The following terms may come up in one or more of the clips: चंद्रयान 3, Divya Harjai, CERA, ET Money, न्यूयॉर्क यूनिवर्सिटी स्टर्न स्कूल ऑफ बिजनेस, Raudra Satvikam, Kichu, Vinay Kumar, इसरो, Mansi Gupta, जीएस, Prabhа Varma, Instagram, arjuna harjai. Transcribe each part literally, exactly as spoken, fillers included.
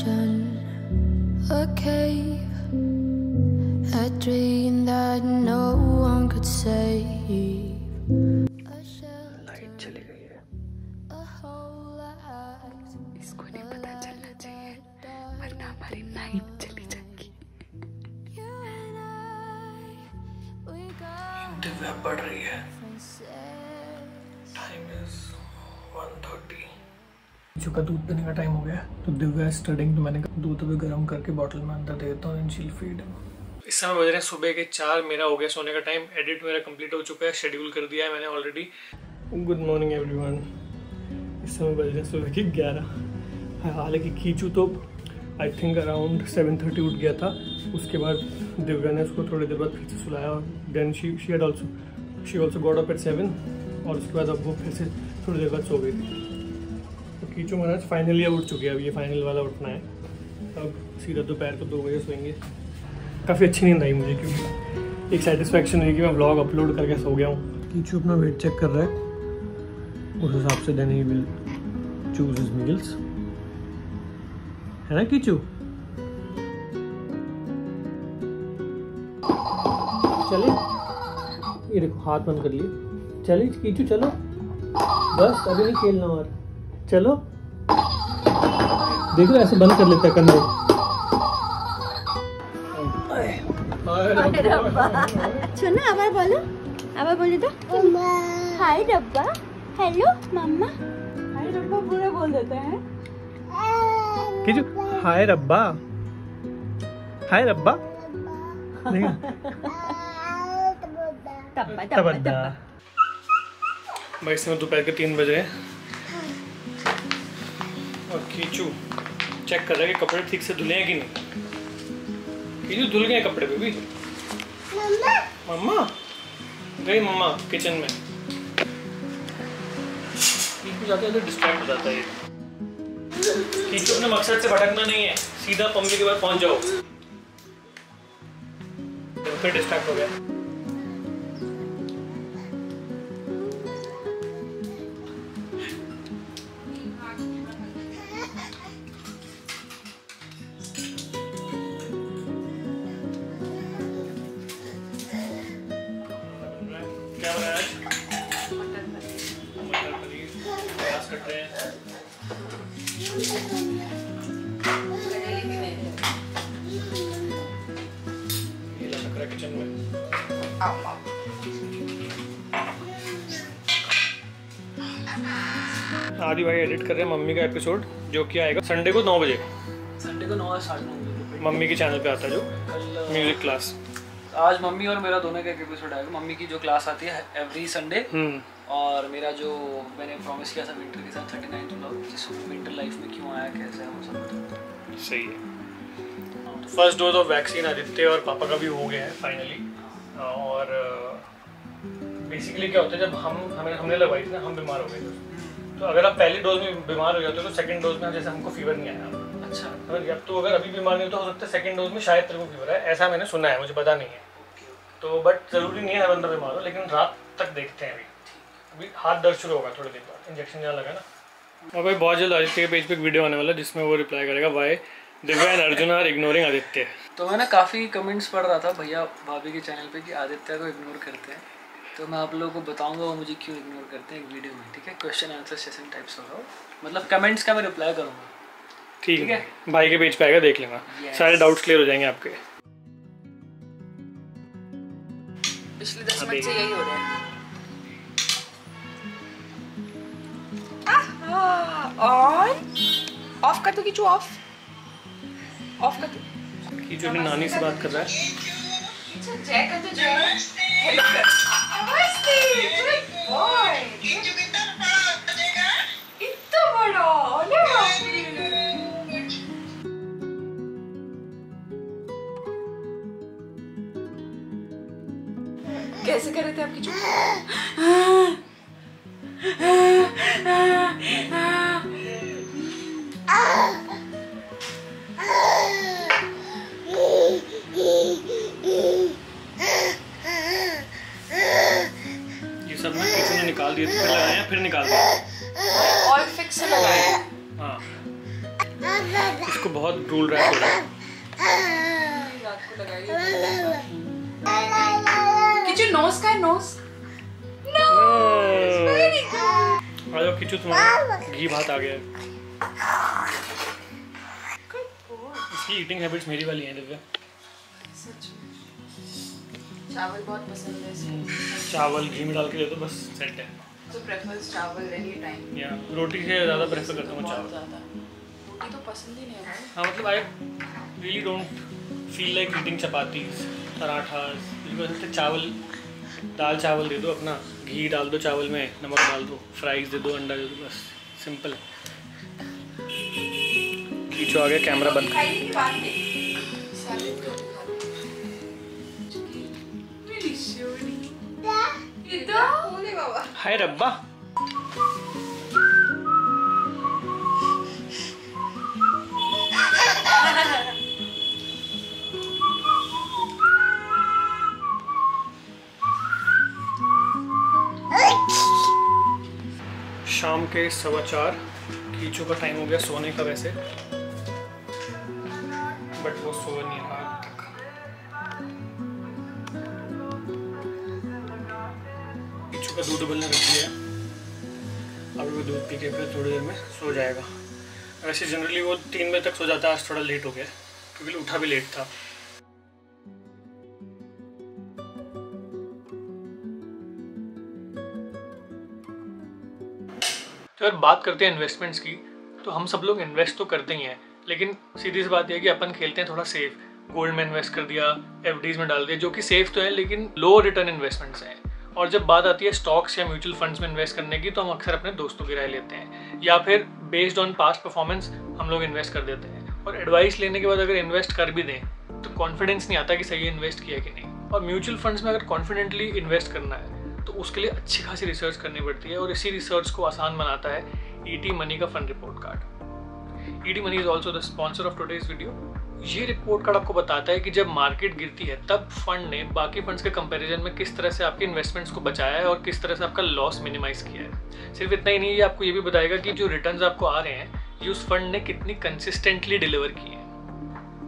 ocean, a cave, a dream that no one could save. A shelter, a whole life. इसको नहीं पता चलना चाहिए, वरना हमारी लाइफ चली जाएगी। दिव्या पढ़ रही है। Time is one thirty. Kichu का दूध पीने का टाइम हो गया तो दिव्या स्टडिंग, तो मैंने दूध अभी गर्म करके बॉटल में अंदर देता हूँ एंड शी विल फीड। इस समय बज रहे हैं सुबह के चार, मेरा हो गया सोने का टाइम। एडिट मेरा कंप्लीट हो चुका है, शेड्यूल कर दिया है मैंने ऑलरेडी। Good morning everyone. इस समय बज रहे हैं सुबह के ग्यारह। हालांकि कीचू तो I think around seven thirty उठ गया था, उसके बाद दिव्या ने उसको थोड़ी देर बाद फिर से सुलाया और then she she had also she also got up at seven और उसके बाद अब वो फिर से थोड़ी देर बाद सो गई थी। कीचू महाराज फाइनली अब उठ चुके हैं, अब ये फाइनल वाला उठना है। अब सीधा दोपहर को दो बजे सोएंगे। काफ़ी अच्छी नींद आई मुझे क्योंकि एक सेटिस्फेक्शन हुई कि मैं व्लॉग अपलोड करके सो गया हूँ। कीचू अपना वेट चेक कर रहा है, उस हिसाब से then he will choose his meals, है ना कीचू? चले, ये देखो हाथ बंद कर लिए। चले कीचू चलो, बस अभी नहीं खेलना और चलो। देखो ऐसे बंद कर लेता है कंधे। सुना आवाज बोलो, आवाज बोलो तो हाय डब्बा, हेलो मम्मा, हाय डब्बा पूरा बोल देते हैं किचू। हाय रब्बा, हाय रब्बा, तब्बा तब्बा तब्बा। भाई समय दोपहर के तीन बजे हैं और कीचू चेक कर रहा है कि कपड़े ठीक से धुले हैं कि नहीं। कीचू धुल गए कपड़े बेबी? मम्मा मम्मा गई मम्मा किचन में। कीचू जाते हैं तो डिस्ट्रैक्ट हो जाता है ये। कीचू अपने मकसद से भटकना नहीं है, सीधा पंपी के बाद पहुंच जाओ। फिर डिस्ट्रैक्ट हो गया। क्या बना है? मटर पनीर। मटर पनीर प्याज कट रहे हैं। ये लटक रहा है किचन में। आदि भाई एडिट कर रहे हैं मम्मी का एपिसोड जो कि आएगा संडे को नौ बजे। संडे को नौ साढ़े नौ बजे मम्मी के चैनल पे आता है जो म्यूजिक क्लास। आज मम्मी और मेरा दोनों का एपिसोड आएगा। मम्मी की जो क्लास आती है एवरी संडे और मेरा जो मैंने प्रॉमिस किया था विंटर के साथ थर्टी नाइन्थ व्लॉग, जिस विंटर लाइफ में क्यों आया, कैसे है, वो सब सही है। First dose of vaccine Aditya और पापा का भी हो गया है फाइनली। और बेसिकली क्या होता है जब हम हमें हमने लगवाई थी ना, हम बीमार हो गए थे, तो अगर आप पहली डोज में बीमार हो जाते हो तो सेकेंड डोज में जैसे हमको फीवर नहीं आया। अच्छा, अगर तो अगर अभी बीमार नहीं तो हो सकता है सेकंड डोज में शायद तेरे को फीवर है, ऐसा मैंने सुना है, मुझे पता नहीं है। तो बट जरूरी नहीं है बंदा बीमार हो, लेकिन रात तक देखते हैं। अभी अभी हाथ दर्द शुरू होगा थोड़ी देर बाद, इंजेक्शन जहाँ लगा ना। और भाई बहुत जल्द आदित्य के पेज पे एक वीडियो आने वाला है जिसमें वो रिप्लाई करेगा why Divya and Arjun are ignoring Aditya. तो मैं ना काफ़ी कमेंट्स पढ़ रहा था भैया भाभी के चैनल पर कि आदित्य को इग्नोर करते हैं, तो मैं आप लोगों को बताऊंगा वो मुझे क्यों इग्नोर करते हैं एक वीडियो में। ठीक है, क्वेश्चन आंसर सेशन टाइप्स होगा, मतलब कमेंट्स का मैं रिप्लाई करूँगा। ठीक है, भाई के पेज पे आएगा, देख लेना। yes. सारे डाउट्स क्लियर हो जाएंगे आपके। पिछले दस मिनट से यही हो रहा है। ऑन ऑफ कर दो किचू, ऑफ ऑफ कर दो। किचू अपनी नानी से बात कर रहा है। किचू जय कर दो, जय हेलो कर। नमस्ते गुड बॉय। किचू कितना बड़ा हो जाएगा? इतना बड़ा ओले बाप रे। कैसे कर रहे थे आप किचू? ये सब ना किचू ने निकाल दिए, फिर लगाया, फिर निकाल दिया और फिक्स लगाया। हाँ। इसको बहुत ढूंढ रहा है। किचू नोज का नोज हेलो किचू तुम्हारा घी भात आ गया है। इसकी ईटिंग हैबिट्स मेरी वाली हैं दिव्या। चावल बहुत पसंद है इसको। चावल घी में डाल के दे तो बस सेट है। तो प्रेफरेंस चावल एनी टाइम। या रोटी से ज़्यादा प्रेफर करता हूँ चावल। रोटी तो पसंद ही नहीं है। हाँ मतलब I really don't feel like eating chapati paratha बिल्कुल। चावल दाल चावल दे दो, अपना घी डाल दो चावल में, नमक डाल दो, फ्राइज दे दो, अंडा दे दो, बस सिंपल। कीचू आ गया, कैमरा बंद। हाय रब्बा शाम के सवा चार, कीचू का टाइम हो गया सोने का वैसे, बट वो सो नहीं रहा अब तक। कीचू का दूध उबलने रख दिया है, अब वो दूध पी के फिर थोड़ी देर में सो जाएगा। वैसे जनरली वो तीन बजे तक सो जाता है, आज थोड़ा लेट हो गया क्योंकि उठा भी लेट था। तो अगर बात करते हैं इन्वेस्टमेंट्स की, तो हम सब लोग इन्वेस्ट तो करते ही हैं, लेकिन सीधी सी बात यह है कि अपन खेलते हैं थोड़ा सेफ। गोल्ड में इन्वेस्ट कर दिया, एफडीज में डाल दिया, जो कि सेफ तो है लेकिन लो रिटर्न इन्वेस्टमेंट्स हैं। और जब बात आती है स्टॉक्स या म्यूचुअल फंड्स में इन्वेस्ट करने की, तो हम अक्सर अपने दोस्तों की राय लेते हैं या फिर बेस्ड ऑन पास्ट परफॉर्मेंस हम लोग इन्वेस्ट कर देते हैं। और एडवाइस लेने के बाद अगर इन्वेस्ट कर भी दें तो कॉन्फिडेंस नहीं आता कि सही इन्वेस्ट किया कि नहीं। और म्यूचुअल फंड्स में अगर कॉन्फिडेंटली इन्वेस्ट करना है तो उसके लिए अच्छी खासी रिसर्च करनी पड़ती है, और इसी रिसर्च को आसान बनाता है ईटी मनी का fund report card. ET money is also the sponsor of today's video. ये रिपोर्ट कार्ड आपको बताता है कि जब मार्केट गिरती है तब फंड ने बाकी फंड्स के कंपैरिजन में किस तरह से आपके इन्वेस्टमेंट्स को बचाया है और किस तरह से आपका लॉस मिनिमाइज किया है। सिर्फ इतना ही नहीं, ये आपको ये भी बताएगा कि जो रिटर्न्स आपको आ रहे हैं ये उस फंड ने कितनी कंसिस्टेंटली डिलीवर की है।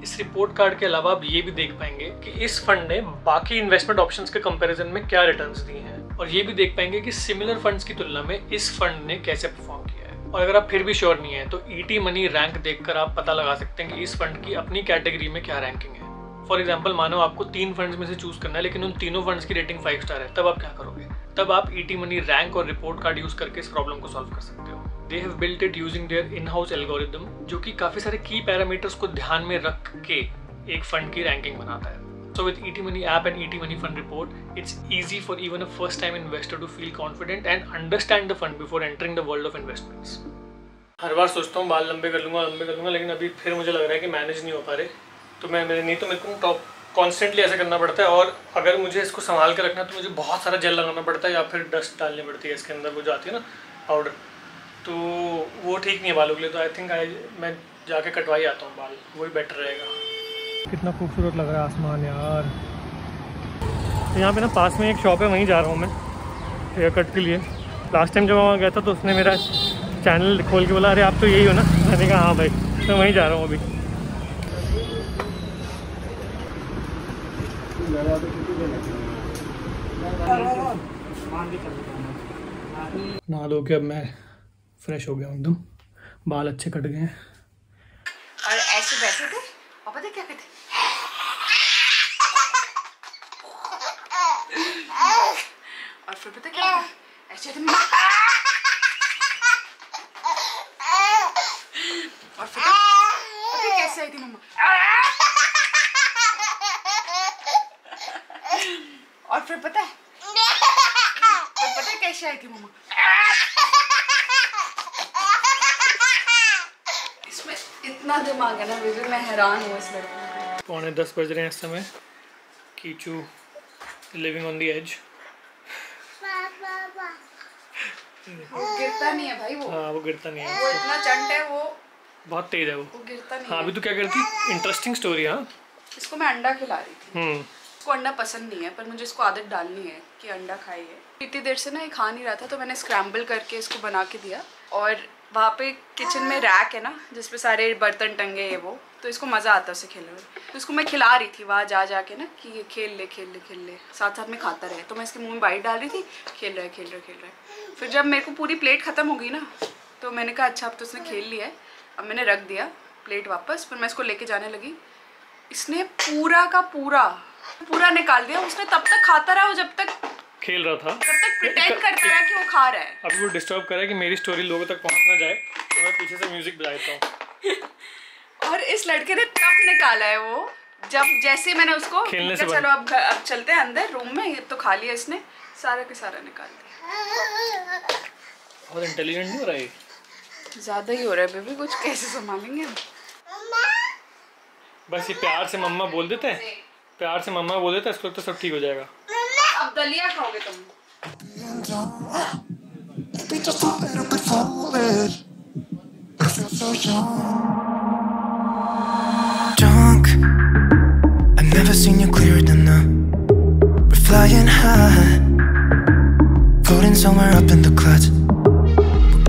इस रिपोर्ट कार्ड के अलावा आप ये भी देख पाएंगे कि इस फंड ने बाकी इन्वेस्टमेंट ऑप्शंस के कंपैरिजन में क्या रिटर्न्स दिए हैं, और ये भी देख पाएंगे कि सिमिलर फंड्स की तुलना में इस फंड ने कैसे परफॉर्म किया है। और अगर आप फिर भी श्योर नहीं है तो ईटी मनी रैंक देखकर आप पता लगा सकते हैं कि इस फंड की अपनी कैटेगरी में क्या रैंकिंग है। फॉर एग्जाम्पल, मानो आपको तीन फंड्स में से चूज करना है लेकिन उन तीनों फंड्स की रेटिंग फाइव स्टार है, तब आप क्या करोगे? तब आप ईटी मनी रैंक और रिपोर्ट कार्ड यूज करके इस प्रॉब्लम को सॉल्व कर सकते हो। They have built it using their in-house algorithm, जो कि काफी सारे की पैरामीटर्स को ध्यान में रख के एक फंड की रैंकिंग बनाता है। So with E T Money app and E T Money fund report, it's easy for even a first-time investor to feel confident and understand the fund before entering the world of investments. हर बार सोचता हूँ बाल लंबे कर लूँगा लंबे कर लूँगा लेकिन अभी फिर मुझे लग रहा है कि मैनेज नहीं हो पा रहे, तो मैं मेरे नहीं तो मेरे को टॉप कॉन्स्टेंटली ऐसा करना पड़ता है। और अगर मुझे इसको संभाल कर रखना है तो मुझे बहुत सारा जेल लगाना पड़ता है या फिर डस्ट डालनी पड़ती है इसके अंदर, वो जाती है ना पाउडर, तो वो ठीक नहीं है बालों के लिए। तो आई थिंक आई मैं जाके कटवाई आता हूँ बाल, वही बेटर रहेगा। कितना खूबसूरत लग रहा है आसमान यार। तो यहाँ पे ना पास में एक शॉप है, वहीं जा रहा हूँ मैं हेयर कट के लिए। लास्ट टाइम जब मैं वहाँ गया था तो उसने मेरा चैनल खोल के बोला अरे आप तो यही हो ना, मैंने कहा हाँ भाई, तो वहीं जा रहा हूँ अभी। नहा धो के अब मैं फ्रेश हो गया एकदम, बाल अच्छे कट गए हैं। और ऐसे बैठे थे पापा, देख क्या कहते और फिर पता क्या ऐसे और फिर पता कैसे आई थी मम्मा, और फिर पता है फिर पता कैसे आई थी मम्मा। इतना दिमाग है ना बेबी, मैं हैरान हूँ इस लड़के पे। पौने दस बज रहे हैं इस समय। Kichu living on the edge, वो गिरता नहीं है भाई, वो हाँ वो गिरता नहीं है, वो इतना चंट है, वो बहुत तेज है, वो वो गिरता नहीं। हाँ अभी तो क्या करती, इंटरेस्टिंग स्टोरी। हाँ इसको मैं अंडा खिला रही थी। हम्म इसको अंडा पसंद नहीं है पर मुझे इसको आदत डालनी है कि अंडा खाइए। इतनी देर से ना ये खा नहीं रहा था तो मैंने स्क्रैम्बल करके इसको बना के दिया, और वहाँ पे किचन में रैक है ना जिसपे सारे बर्तन टंगे हैं वो, तो इसको मज़ा आता है उसे खेलने में। तो इसको मैं खिला रही थी वहाँ जा जा के ना कि ये खेल ले खेल ले खेल ले, साथ साथ में खाता रहे। तो मैं इसके मुंह में बाइट डाल रही थी, खेल रहा है खेल रहा है खेल रहा है। फिर जब मेरे को पूरी प्लेट ख़त्म हो गई ना तो मैंने कहा अच्छा अब तो उसने खेल लिया है, अब मैंने रख दिया प्लेट वापस। फिर मैं इसको लेके जाने लगी, इसने पूरा का पूरा पूरा निकाल दिया। उसने तब तक खाता रहा जब तक खेल रहा था, तब तक प्रिटेंड करता रहा कि वो खा रहा है। अभी वो डिस्टर्ब कर रहा है कि मेरी स्टोरी लोगों तक पहुंच ना जाए तो मैं पीछे से म्यूजिक बजा देता हूं। और इस लड़के ने तब निकाला है वो, जब जैसे मैंने उसको खेलने से चलो अब अब चलते हैं अंदर रूम में, ये तो खा लिया इसने, सारा के सारा निकाल दिया। बहुत इंटेलिजेंट नहीं हो रहा है, ज्यादा ही हो रहा है बेबी, कुछ कैसे संभालेंगे। बस ये प्यार से मम्मा बोल देते हैं, प्यार से मम्मा बोल देते हैं, इसको तो सब ठीक हो जाएगा। अब दलिया खाओगे तुम।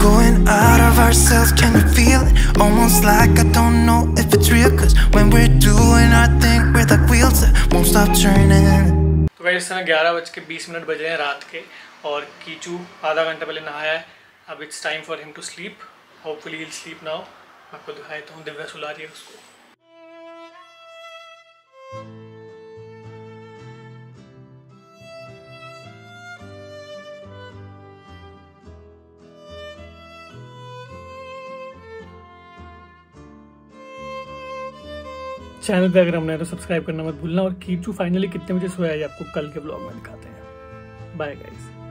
Going out of ourselves, can you feel it? Almost like I don't know if it's real, cause when we're doing our thing, we're like wheels that won't stop turning. तो गाइस इस समय ग्यारह बज के बीस मिनट बजे हैं रात के, और कीचू आधा घंटा पहले नहाया है। अब it's time for him to sleep, hopefully he will sleep now. आपको दिखाया तो हूँ, दिव्या सुला रही है उसको। चैनल पे अगर हम नए तो सब्सक्राइब करना मत भूलना। और कीचू फाइनली कितने बजे सोया है आपको कल के ब्लॉग में दिखाते हैं। Bye guys.